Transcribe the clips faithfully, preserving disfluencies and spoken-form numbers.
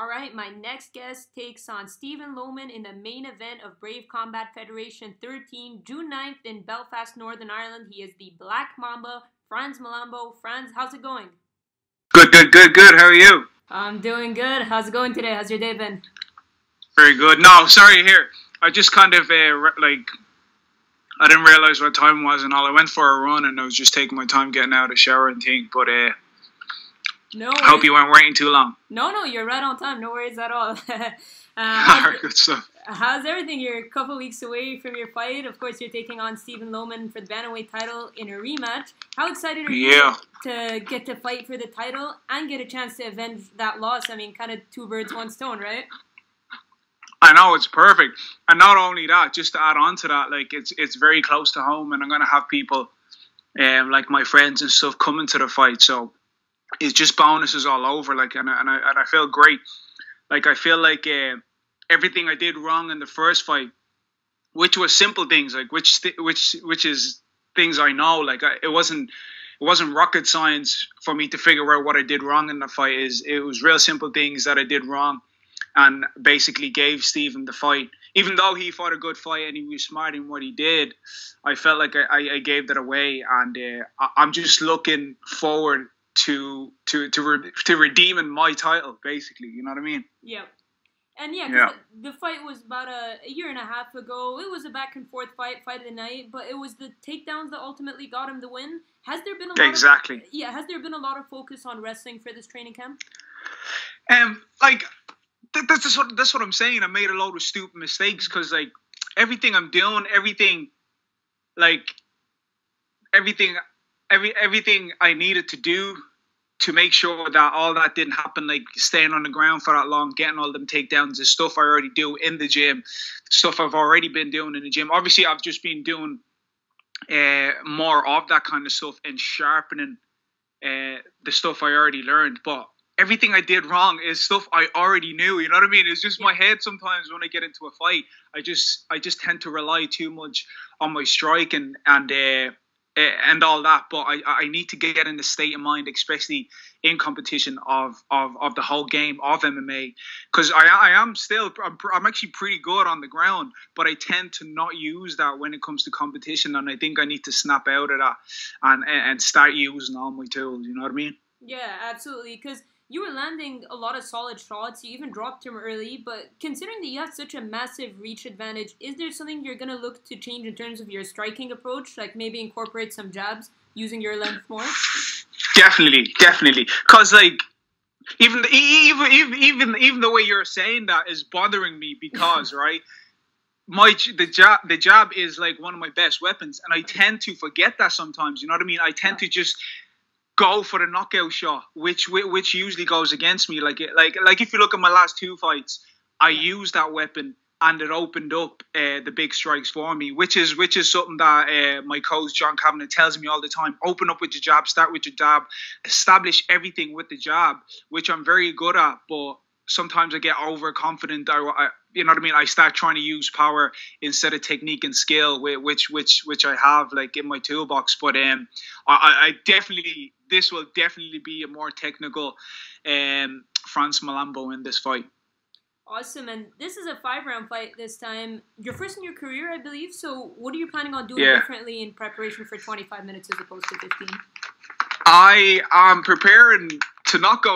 All right, my next guest takes on Stephan Loman in the main event of Brave Combat Federation thirteen, June ninth in Belfast, Northern Ireland. He is the Black Mamba, Frans Mlambo. Frans, how's it going? Good, good, good, good. How are you? I'm doing good. How's it going today? How's your day been? Very good. No, sorry, here. I just kind of, uh, like, I didn't realize what time it was and all. I went for a run and I was just taking my time getting out of the shower and thing, but... Uh, No I hope you weren't waiting too long. No, no, you're right on time. No worries at all. uh, all right, good stuff. How's everything? You're a couple weeks away from your fight. Of course, you're taking on Stephan Loman for the Bantamweight title in a rematch. How excited are you yeah. to get to fight for the title and get a chance to avenge that loss? I mean, kind of two birds, one stone, right? I know, it's perfect. And not only that, just to add on to that, like it's it's very close to home, and I'm going to have people, um, like my friends and stuff, coming to the fight, so... It's just bonuses all over, like, and I, and I, and I feel great. Like, I feel like uh, everything I did wrong in the first fight, which was simple things, like, which, th which, which is things I know. Like, I, it wasn't, it wasn't rocket science for me to figure out what I did wrong in the fight. Is it was real simple things that I did wrong, and basically gave Stephan the fight. Even though he fought a good fight and he was smart in what he did, I felt like I, I gave that away, and uh, I, I'm just looking forward to to to re to redeeming my title, basically, you know what I mean? Yeah, and yeah, yeah. The, the fight was about a, a year and a half ago. It was a back and forth fight, fight of the night, but it was the takedowns that ultimately got him the win. Has there been a lot exactly? Of, yeah, has there been a lot of focus on wrestling for this training camp? Um, like th that's just what that's what I'm saying. I made a lot of stupid mistakes because like everything I'm doing, everything, like everything, every everything I needed to do. To make sure that all that didn't happen, like staying on the ground for that long, getting all them takedowns, the stuff I already do in the gym, stuff I've already been doing in the gym. Obviously, I've just been doing uh, more of that kind of stuff and sharpening uh, the stuff I already learned. But everything I did wrong is stuff I already knew. You know what I mean? It's just my head sometimes when I get into a fight. I just I just tend to rely too much on my strike and and. Uh, and all that, but I, I need to get in the state of mind, especially in competition of, of, of the whole game of M M A, because I, I am still, I'm, I'm actually pretty good on the ground, but I tend to not use that when it comes to competition, and I think I need to snap out of that and, and start using all my tools, you know what I mean? Yeah, absolutely, because you were landing a lot of solid shots, you even dropped him early, but considering that you have such a massive reach advantage, is there something you're going to look to change in terms of your striking approach? Like maybe incorporate some jabs using your length more? Definitely, definitely. Because like, even, even, even, even, even the way you're saying that is bothering me because, right? My the jab the jab is like one of my best weapons and I tend to forget that sometimes, you know what I mean? I tend yeah. to just... go for the knockout shot, which which usually goes against me. Like like like if you look at my last two fights, I used that weapon and it opened up uh, the big strikes for me, which is which is something that uh, my coach John Kavanagh tells me all the time. Open up with your jab, start with your jab, establish everything with the jab, which I'm very good at. But sometimes I get overconfident. I, I you know what I mean. I start trying to use power instead of technique and skill, which which which I have like in my toolbox. But um, I, I definitely. This will definitely be a more technical um, Frans Mlambo in this fight. Awesome. And this is a five round fight this time. Your first in your career, I believe. So what are you planning on doing yeah. differently in preparation for twenty-five minutes as opposed to fifteen? I am preparing to not go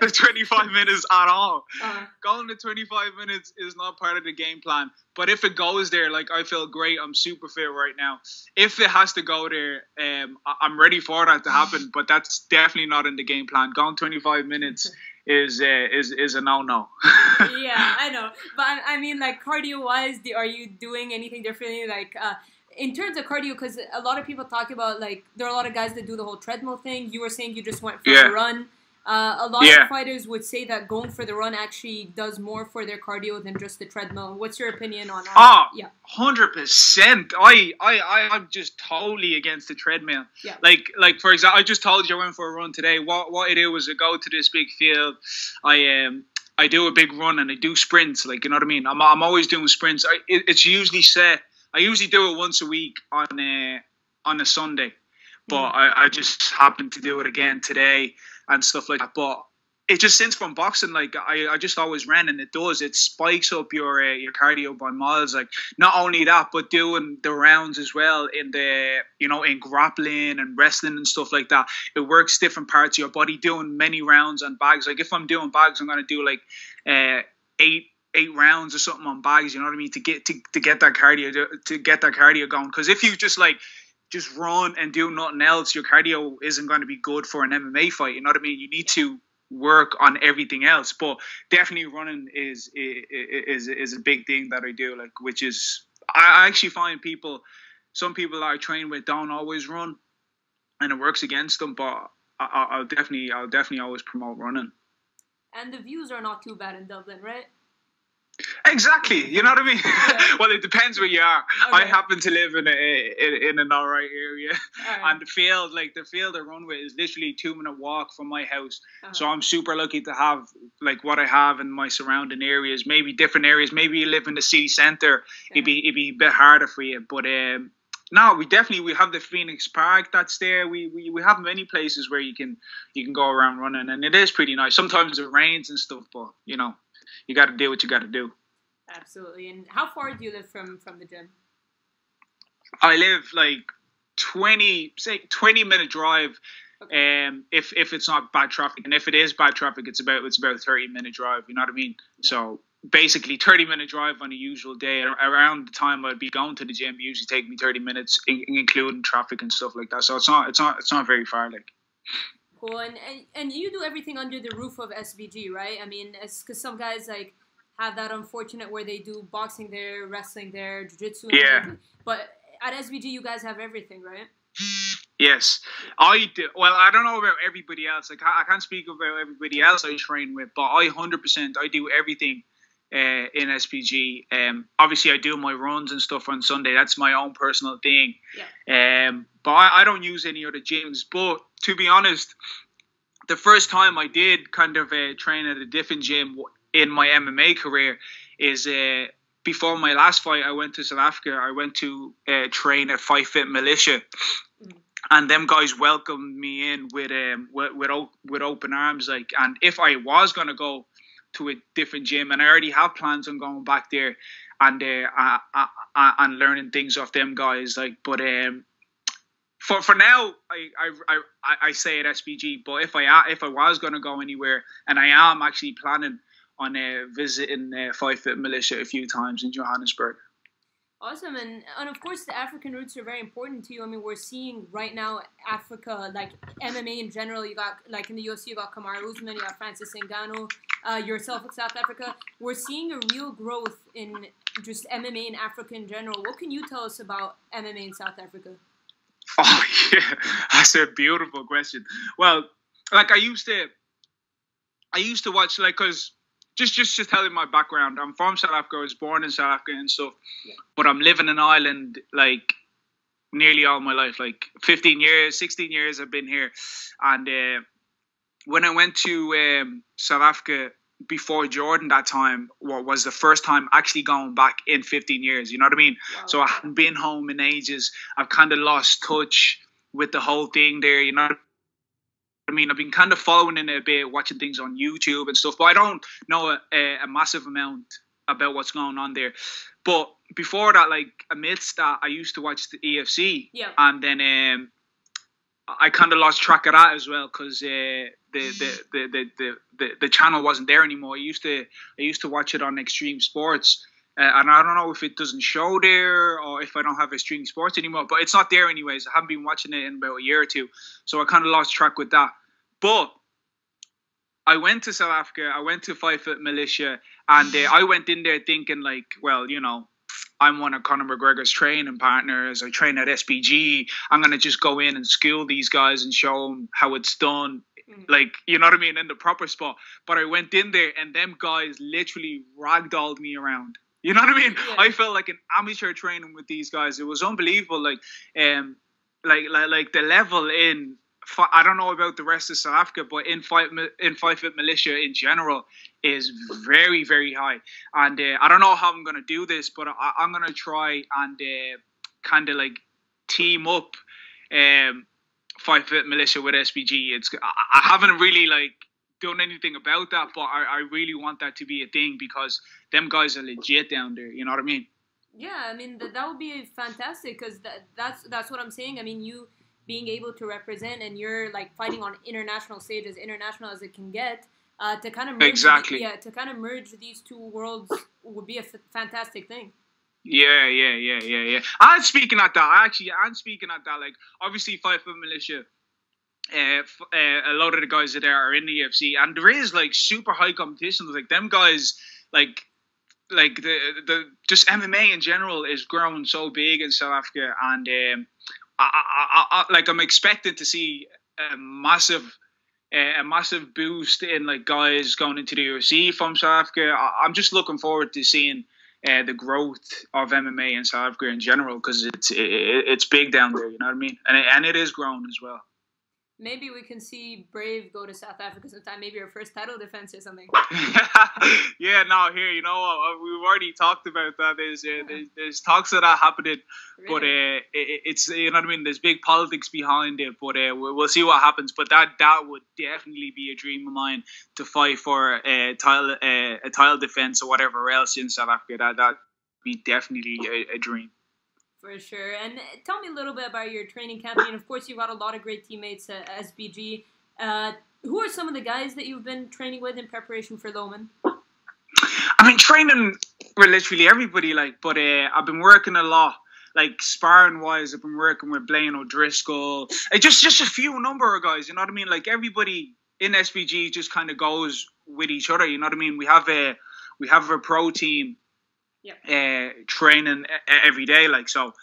the twenty-five minutes at all. Uh-huh. Going to twenty-five minutes is not part of the game plan. But if it goes there, like, I feel great. I'm super fit right now. If it has to go there, um, I'm ready for that to happen. But that's definitely not in the game plan. Going twenty-five minutes is uh, is is a no-no. Yeah, I know. But, I mean, like, cardio-wise, are you doing anything differently? Like, uh, in terms of cardio, because a lot of people talk about, like, there are a lot of guys that do the whole treadmill thing. You were saying you just went for yeah. a run. Uh, a lot yeah. of fighters would say that going for the run actually does more for their cardio than just the treadmill. What's your opinion on that? Oh, yeah. one hundred percent. I, I, I, I'm just totally against the treadmill. Yeah. Like, like for example, I just told you I went for a run today. What, what I do was I go to this big field. I um, I do a big run and I do sprints. Like, you know what I mean? I'm, I'm always doing sprints. I, it, it's usually set. I usually do it once a week on a, on a Sunday, but I, I just happened to do it again today and stuff like that. But it just since from boxing, like I, I just always ran, and it does, it spikes up your uh, your cardio by miles. Like not only that, but doing the rounds as well in the, you know, in grappling and wrestling and stuff like that. It works different parts of your body, doing many rounds on bags. Like if I'm doing bags, I'm going to do like uh, eight eight rounds or something on bags, you know what I mean, to get to, to get that cardio to, to get that cardio going. Because if you just like just run and do nothing else, your cardio isn't going to be good for an M M A fight, you know what I mean. You need to work on everything else, but definitely running is is is a big thing that I do, like, which is, I actually find people, some people that I train with don't always run, and it works against them, but I, I'll definitely I'll definitely always promote running. And the views are not too bad in Dublin, right? Exactly, you know what I mean. Yeah. Well, it depends where you are. Okay. I happen to live in a in, in an alright area, right. And the field, like the field I run with, is literally a two minute walk from my house. Uh-huh. So I'm super lucky to have like what I have in my surrounding areas. Maybe different areas. Maybe you live in the city centre, yeah. it'd be it'd be a bit harder for you. But um, no, we definitely we have the Phoenix Park that's there. We, we we have many places where you can you can go around running, and it is pretty nice. Sometimes it rains and stuff, but you know. You got to do what you got to do. Absolutely. And how far do you live from, from the gym? I live like twenty, say twenty minute drive. Okay. Um, if if it's not bad traffic, and if it is bad traffic, it's about it's about thirty minute drive. You know what I mean? Yeah. So basically, thirty minute drive on a usual day. Around the time I'd be going to the gym, usually take me thirty minutes, in, including traffic and stuff like that. So it's not it's not it's not very far, like. Cool. And, and, and you do everything under the roof of S B G, right? I mean, because some guys like have that unfortunate where they do boxing there, wrestling there, jiu-jitsu. Yeah. Everything. But at S B G, you guys have everything, right? Yes. I do. Well, I don't know about everybody else. Like, I can't speak about everybody else I train with, but I one hundred percent, I do everything uh, in S B G. Um, obviously, I do my runs and stuff on Sunday. That's my own personal thing. Yeah. Um, but I, I don't use any other gyms. But to be honest, the first time I did kind of uh, train at a different gym in my M M A career is uh, before my last fight. I went to South Africa. I went to uh, train at Five Foot Militia, and them guys welcomed me in with um with with, with open arms. Like, and if I was gonna go to a different gym, and I already have plans on going back there, and uh, I, I, I, and learning things off them guys. Like, but um. For for now, I I I, I say at S B G. But if I if I was going to go anywhere, and I am actually planning on uh, visiting uh, Five Foot Militia a few times in Johannesburg. Awesome, and and of course the African roots are very important to you. I mean, we're seeing right now Africa, like M M A in general. You got like in the U F C, you got Kamaru Usman, you got Francis Ngannou, uh, yourself in South Africa. We're seeing a real growth in just M M A in Africa in general. What can you tell us about M M A in South Africa? Oh yeah, that's a beautiful question. Well, like I used to, I used to watch like, cause just just to tell you my background, I'm from South Africa. I was born in South Africa and stuff, yeah. But I'm living in Ireland like nearly all my life, like fifteen years, sixteen years I've been here. And uh, when I went to um, South Africa before Jordan, that time what was the first time actually going back in fifteen years, you know what I mean? Wow. So I haven't been home in ages. I've kind of lost touch with the whole thing there, you know what I mean? I've been kind of following it a bit, watching things on YouTube and stuff, but I don't know a, a, a massive amount about what's going on there. But before that, like amidst that, I used to watch the E F C, yeah. And then um I kind of lost track of that as well, because uh, the, the, the, the, the, the, the channel wasn't there anymore. I used to I used to watch it on Extreme Sports, uh, and I don't know if it doesn't show there or if I don't have Extreme Sports anymore, but it's not there anyways. I haven't been watching it in about a year or two, so I kind of lost track with that. But I went to South Africa, I went to Five Foot Militia, and uh, I went in there thinking like, well, you know, I'm one of Conor McGregor's training partners. I train at S B G. I'm going to just go in and school these guys and show them how it's done. Mm. Like, you know what I mean? In the proper spot. But I went in there and them guys literally ragdolled me around. You know what I mean? Yeah. I felt like an amateur training with these guys. It was unbelievable. Like, um, like, like, like the level in, I don't know about the rest of South Africa, but in fight in Five Foot Militia in general is very, very high. And uh, I don't know how I'm going to do this, but I, I'm going to try and uh, kind of like team up um, Five Foot Militia with S B G. It's I, I haven't really like done anything about that, but I, I really want that to be a thing, because them guys are legit down there, you know what I mean? Yeah, I mean, that, that would be fantastic, because that, that's, that's what I'm saying. I mean, you being able to represent, and you're like fighting on international stage, as international as it can get, uh, to kind of merge, exactly. Yeah, to kind of merge these two worlds would be a f fantastic thing. Yeah, yeah, yeah, yeah, yeah. I'm speaking at that. Actually, I'm speaking at that. Like, obviously, Five Foot Militia, uh, f uh, a lot of the guys that there are in the U F C, and there is like super high competition. Like them guys, like, like the the just M M A in general is growing so big in South Africa, and um, I, I, I, I like I'm expected to see a massive. a massive boost in like guys going into the U F C from South Africa. I'm just looking forward to seeing uh, the growth of M M A in South Africa in general, because it's it, it's big down there, you know what I mean? And it, and it is growing as well. Maybe we can see Brave go to South Africa sometime, maybe your first title defense or something. Yeah, no, here, you know, we've already talked about that. There's, uh, there's, there's talks of that happening, really? But uh, it, it's, you know what I mean, there's big politics behind it, but uh, we'll see what happens. But that that would definitely be a dream of mine, to fight for a title, a, a title defense or whatever else in South Africa. That that'd be definitely a, a dream. For sure. And tell me a little bit about your training camp. And of course, you've got a lot of great teammates at S B G. Uh, who are some of the guys that you've been training with in preparation for Loman? I mean, training with literally everybody, like, but uh, I've been working a lot. Like, sparring-wise, I've been working with Blaine O'Driscoll. Like, just, just a few number of guys, you know what I mean? Like, everybody in S B G just kind of goes with each other, you know what I mean? We have a, we have a pro team. Yep. Uh, training every day, like, so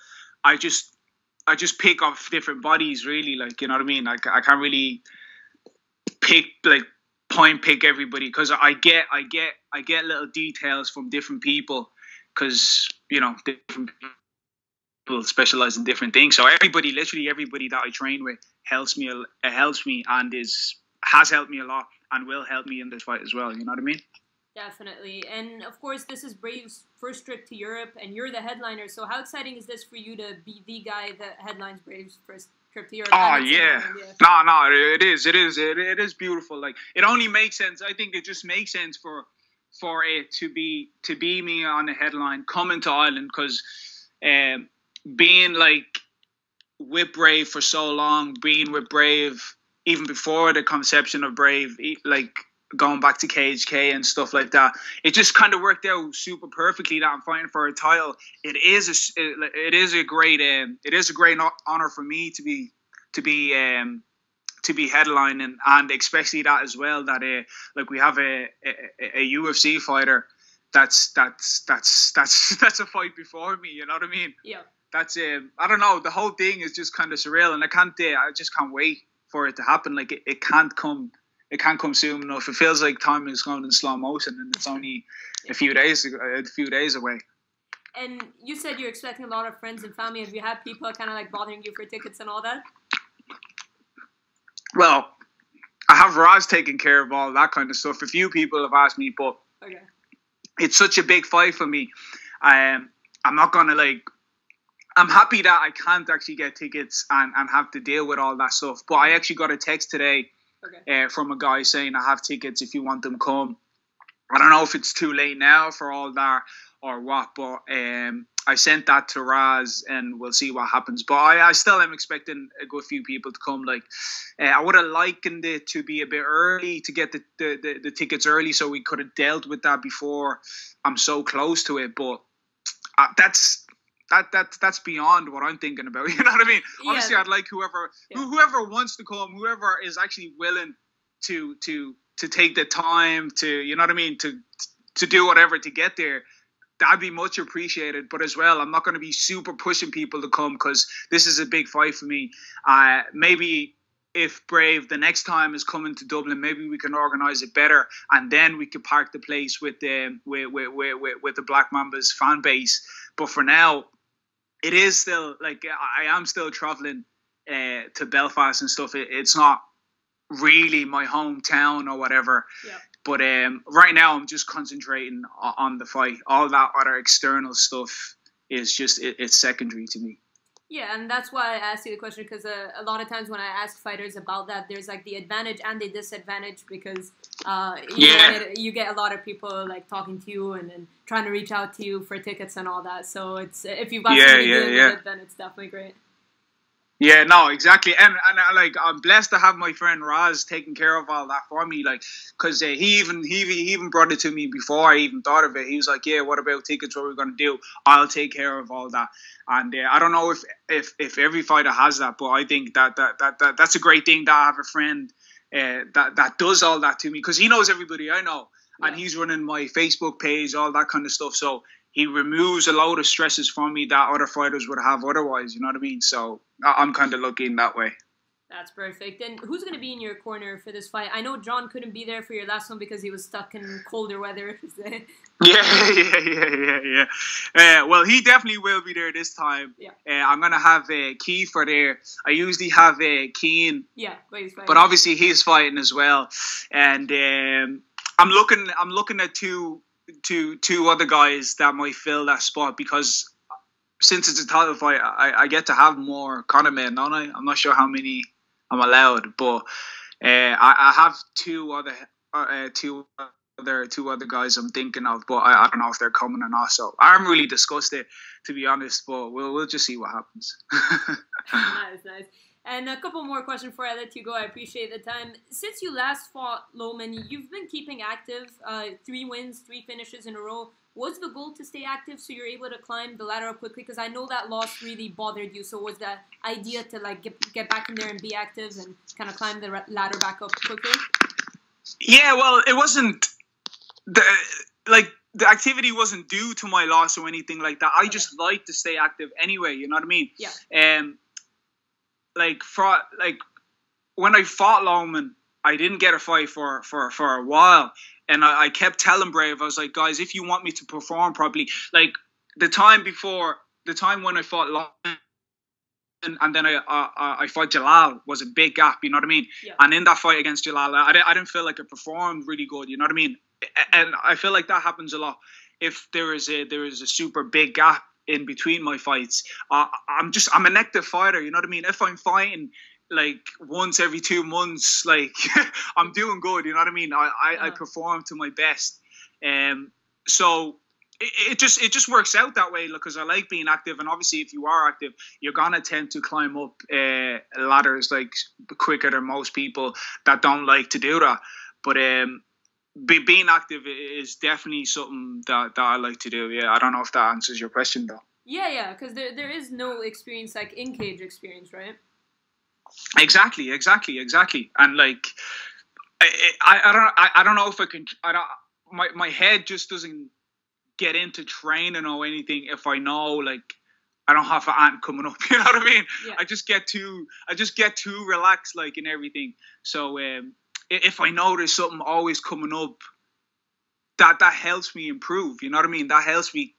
I just I just pick off different bodies, really, like, you know what I mean? Like, I can't really pick, like, point pick everybody, because I get I get I get little details from different people, because, you know, different people specialize in different things. So everybody, literally everybody that I train with helps me helps me and is has helped me a lot and will help me in this fight as well, you know what I mean? Definitely. And of course, this is Brave's first trip to Europe, and you're the headliner. So how exciting is this for you to be the guy that headlines Brave's first trip to Europe? Oh, yeah. No, no, it is. It is. It, it is beautiful. Like, it only makes sense. I think it just makes sense for for it to be to be me on the headline coming to Ireland, because um, being like with Brave for so long, being with Brave even before the conception of Brave, like, going back to K H K and stuff like that, it just kind of worked out super perfectly that I'm fighting for a title. It is a, it is a great um, it is a great honor for me to be to be um, to be headlining, and especially that as well, that uh, like, we have a, a a U F C fighter that's that's that's that's that's a fight before me. You know what I mean? Yeah. That's um, I don't know. The whole thing is just kind of surreal, and I can't uh, I just can't wait for it to happen. Like, it, it can't come. It can't come soon enough. It feels like time is going in slow motion, and it's only a few days a few days away. And you said you're expecting a lot of friends and family. Have you had people kind of like bothering you for tickets and all that? Well, I have Raz taking care of all that kind of stuff. A few people have asked me, but okay. It's such a big fight for me. Um, I'm not gonna like. I'm happy that I can't actually get tickets and and have to deal with all that stuff. But I actually got a text today. Okay. Uh, from a guy saying, I have tickets if you want them, come. I don't know if it's too late now for all that or what, but um, I sent that to Raz and we'll see what happens. But I, I still am expecting a good few people to come. Like, uh, I would have likened it to be a bit early, to get the, the, the, the tickets early, so we could have dealt with that before I'm so close to it. But uh, that's... That that that's beyond what I'm thinking about. You know what I mean? Yeah. Obviously, I'd like whoever yeah. whoever wants to come, whoever is actually willing to to to take the time to, you know what I mean, to to do whatever to get there. That'd be much appreciated. But as well, I'm not going to be super pushing people to come, because this is a big fight for me. Uh, maybe if Brave the next time is coming to Dublin, maybe we can organise it better, and then we could park the place with the with with with, with the Black Mambas fan base. But for now, it is still, like, I am still traveling uh, to Belfast and stuff. It, it's not really my hometown or whatever. Yeah. But um, right now, I'm just concentrating on the fight. All that other external stuff is just, it, it's secondary to me. Yeah, and that's why I asked you the question, because uh, a lot of times when I ask fighters about that, there's like the advantage and the disadvantage, because Uh, you yeah. Get, you get a lot of people like talking to you and, and trying to reach out to you for tickets and all that. So it's if you've got yeah, something yeah, to do yeah. with it, then it's definitely great. Yeah, no, exactly. And, and uh, like, I'm blessed to have my friend Raz taking care of all that for me. Like, because uh, he even he, he even brought it to me before I even thought of it. He was like, yeah, what about tickets? What are we going to do? I'll take care of all that. And uh, I don't know if, if, if every fighter has that, but I think that, that, that, that that's a great thing that I have a friend uh, that, that does all that to me. Because he knows everybody I know. Yeah. And he's running my Facebook page, all that kind of stuff. So he removes a load of stresses from me that other fighters would have otherwise. You know what I mean? So I'm kind of lucky in that way. That's perfect. And who's going to be in your corner for this fight? I know John couldn't be there for your last one because he was stuck in colder weather. yeah, yeah, yeah, yeah, yeah. Uh, well, he definitely will be there this time. Yeah. Uh, I'm going to have uh, Keith for there. I usually have uh, Keane. Yeah, but he's fighting. But obviously he's fighting as well. And um, I'm looking. I'm looking at two, two, two other guys that might fill that spot because. Since it's a title fight, I, I get to have more corner men, don't I? I'm not sure how many I'm allowed, but uh, I, I have two other uh, two other two other guys I'm thinking of, but I, I don't know if they're coming or not. So I'm really disgusted, to be honest. But we'll we'll just see what happens. Nice, nice. And a couple more questions before I let you go. I appreciate the time. Since you last fought Loman, you've been keeping active. Uh, three wins, three finishes in a row. Was the goal to stay active so you're able to climb the ladder up quickly? Because I know that loss really bothered you. So was the idea to like get, get back in there and be active and kind of climb the ladder back up quickly? Yeah, well, it wasn't the like the activity wasn't due to my loss or anything like that. I okay. just like to stay active anyway. You know what I mean? Yeah. Um, like for like when I fought Loman, I didn't get a fight for for for a while. And I, I kept telling Brave, I was like, guys, if you want me to perform properly, like the time before, the time when I fought Loman and, and then I, I I fought Jalal was a big gap, you know what I mean? Yeah. And in that fight against Jalal, I, I didn't feel like I performed really good, you know what I mean? And I feel like that happens a lot. If there is a there is a super big gap in between my fights, uh, I'm just, I'm an active fighter, you know what I mean? If I'm fighting like once every two months, like I'm doing good. You know what I mean? I, I, yeah. I perform to my best. Um, so it, it just, it just works out that way because I like being active. And obviously if you are active, you're going to tend to climb up uh, ladders like quicker than most people that don't like to do that. But um, be, being active is definitely something that, that I like to do. Yeah. I don't know if that answers your question though. Yeah. Yeah. Cause there, there is no experience like in cage experience, right? Exactly, exactly, exactly, and like I, I, I don't, I, I don't know if I can. I don't, my my head just doesn't get into training or anything if I know like I don't have an ant coming up. You know what I mean? Yeah. I just get too, I just get too relaxed like in everything. So um, if I know there's something always coming up, that that helps me improve. You know what I mean? That helps me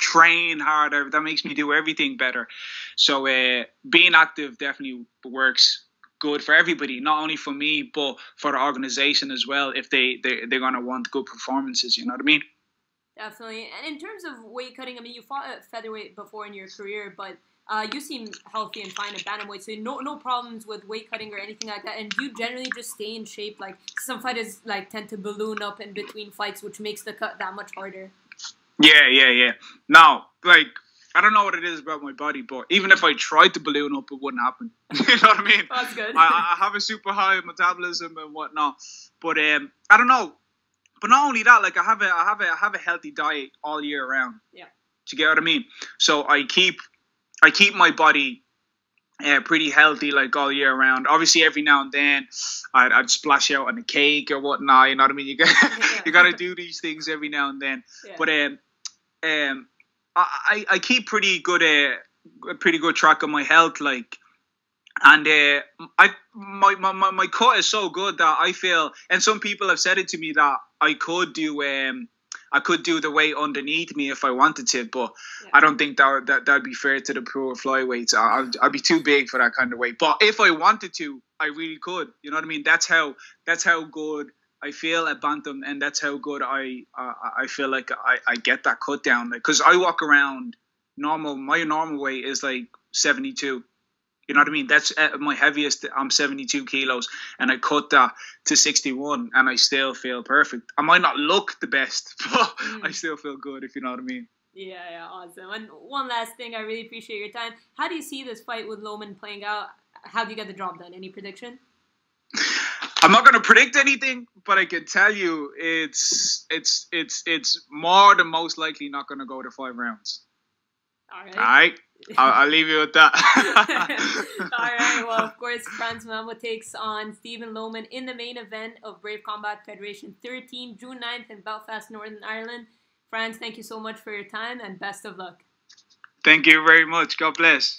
train harder. That makes me do everything better. So uh, being active definitely works good for everybody, not only for me but for the organization as well if they, they they're gonna want good performances, you know what I mean? Definitely. And in terms of weight cutting, I mean, you fought at featherweight before in your career, but uh, you seem healthy and fine at bantamweight, so no no problems with weight cutting or anything like that. And do you generally just stay in shape? Like some fighters like tend to balloon up in between fights, which makes the cut that much harder. Yeah, yeah, yeah. Now, like, I don't know what it is about my body, but even if I tried to balloon up, it wouldn't happen. You know what I mean? That's good. I, I have a super high metabolism and whatnot, but um, I don't know. But not only that, like, I have a, I have a, I have a healthy diet all year round. Yeah. Do you get what I mean? So I keep, I keep my body uh, pretty healthy, like all year round. Obviously, every now and then, I'd, I'd splash out on a cake or whatnot. You know what I mean? You got, yeah. you got to do these things every now and then. Yeah. But um. Um, I, I keep pretty good, uh, pretty good track of my health, like, and uh, I my, my my cut is so good that I feel, and some people have said it to me that I could do, um, I could do the weight underneath me if I wanted to, but yeah. I don't think that that that'd be fair to the poor flyweights. I, I'd be too big for that kind of weight. But if I wanted to, I really could. You know what I mean? That's how that's how good I feel at bantam, and that's how good I uh, I feel like I, I get that cut down. Like, cause I walk around normal. My normal weight is like seventy-two, You know what I mean? That's uh, my heaviest. I'm seventy-two kilos and I cut that to sixty-one and I still feel perfect. I might not look the best, but mm. I still feel good, if you know what I mean. Yeah, yeah, awesome. And one last thing, I really appreciate your time. How do you see this fight with Loman playing out? How do you get the job done? Any prediction? I'm not going to predict anything, but I can tell you it's it's it's it's more than most likely not going to go to five rounds. All right. All right. I'll, I'll leave you with that. All right. Well, of course, Frans Mlambo takes on Stephan Loman in the main event of Brave Combat Federation thirteen, June ninth in Belfast, Northern Ireland. Frans, thank you so much for your time and best of luck. Thank you very much. God bless.